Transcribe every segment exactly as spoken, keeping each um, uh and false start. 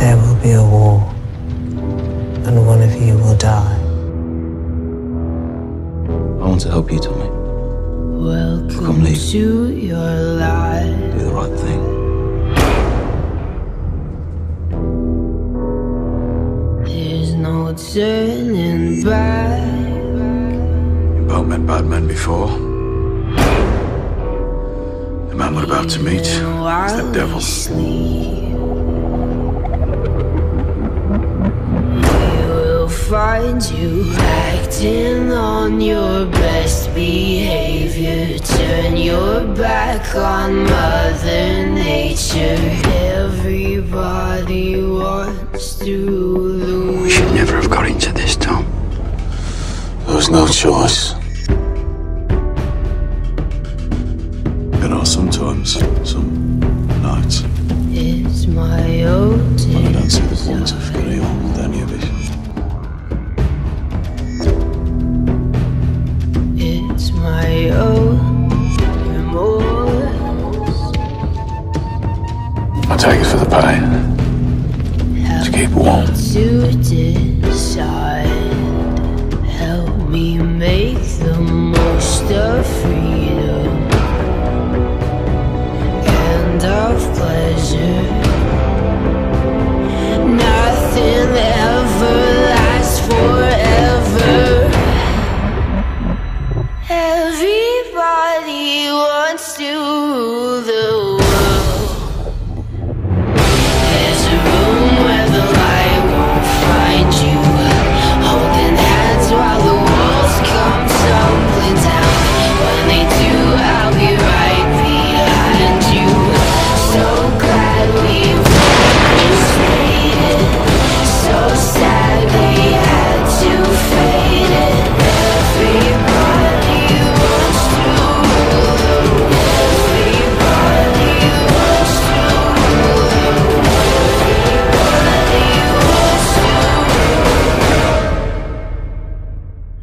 There will be a war, and one of you will die. I want to help you, Tommy. Welcome so come leave. To your life. Do the right thing. There's no turning back. You both met bad men before. The man we're about to meet is the devil. Sleep. Find you acting on your best behavior. Turn your back on Mother Nature. Everybody wants to lose. We should never have got into this, Tom. There was no choice. There are sometimes, some nights, it's my own when I don't see the point of getting on with any of it. My own remorse. I'll take it for the pain. Help to keep warm. To decide. Help me make the most of freedom and of pleasure. Nothing ever lasts forever. Everybody wants to rule the world. There's a room where the light won't find you, holding hands while the walls come tumbling down. When they do, I'll be right behind you. So glad we weren't slated. So sad we had to fade it. Everybody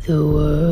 the world.